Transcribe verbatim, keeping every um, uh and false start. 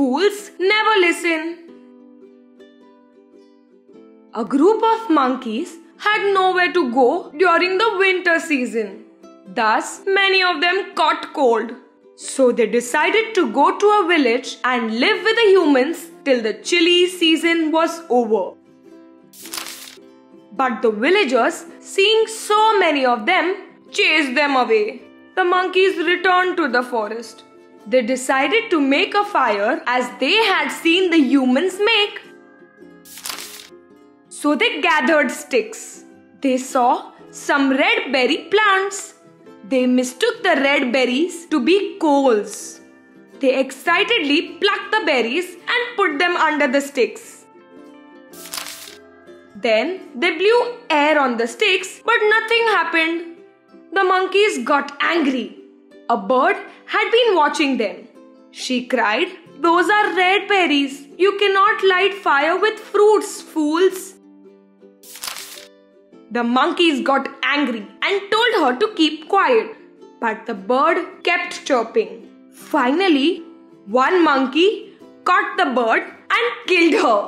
Fools never listen. A group of monkeys had nowhere to go during the winter season. Thus, many of them caught cold. So they decided to go to a village and live with the humans till the chilly season was over. But the villagers, seeing so many of them, chased them away. The monkeys returned to the forest. They decided to make a fire as they had seen the humans make. So they gathered sticks. They saw some red berry plants. They mistook the red berries to be coals. They excitedly plucked the berries and put them under the sticks. Then they blew air on the sticks, but nothing happened. The monkeys got angry. A bird had been watching them. She cried, "Those are red berries. You cannot light fire with fruits, fools." The monkeys got angry and told her to keep quiet. But the bird kept chirping. Finally, one monkey caught the bird and killed her.